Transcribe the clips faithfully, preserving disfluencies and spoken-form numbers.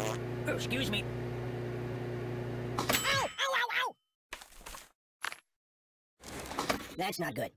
Oh, excuse me. Ow! Ow, ow, ow! That's not good.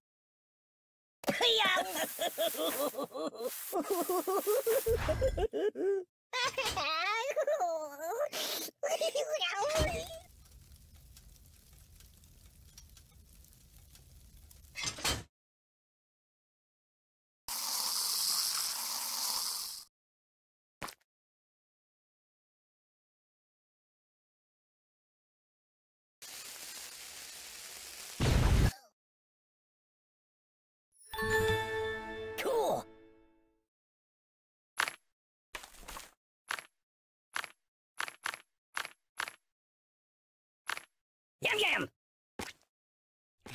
Yum yum!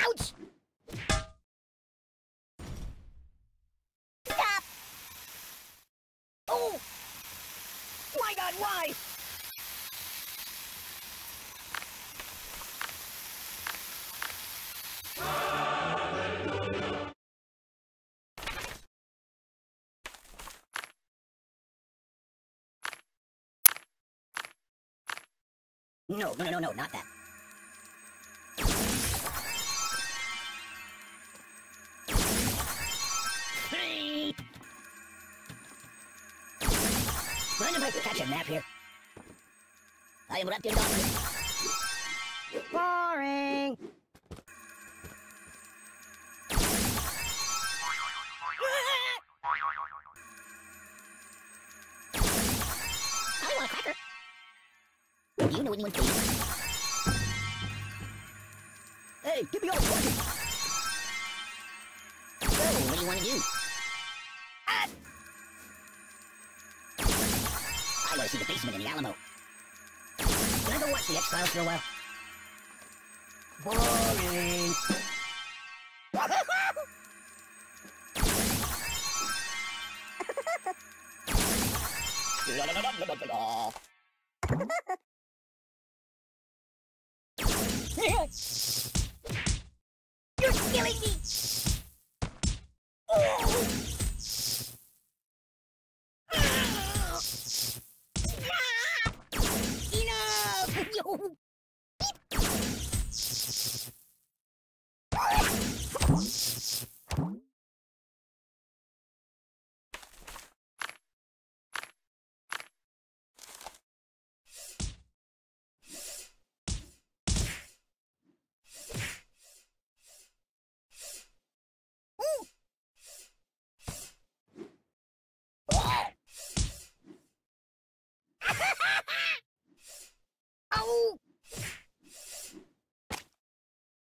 Ouch! Oh! My God, why? Hallelujah. No, no, no, no, not that. Mind if I catch a nap here? I am wrapped in darkness. Boring! I want a cracker. Do you know anyone too? Hey, give me all the crackers! So, what do you want to do? I want to see the basement in the Alamo. Can I go watch the X-Files for a while? Boring. You're killing me!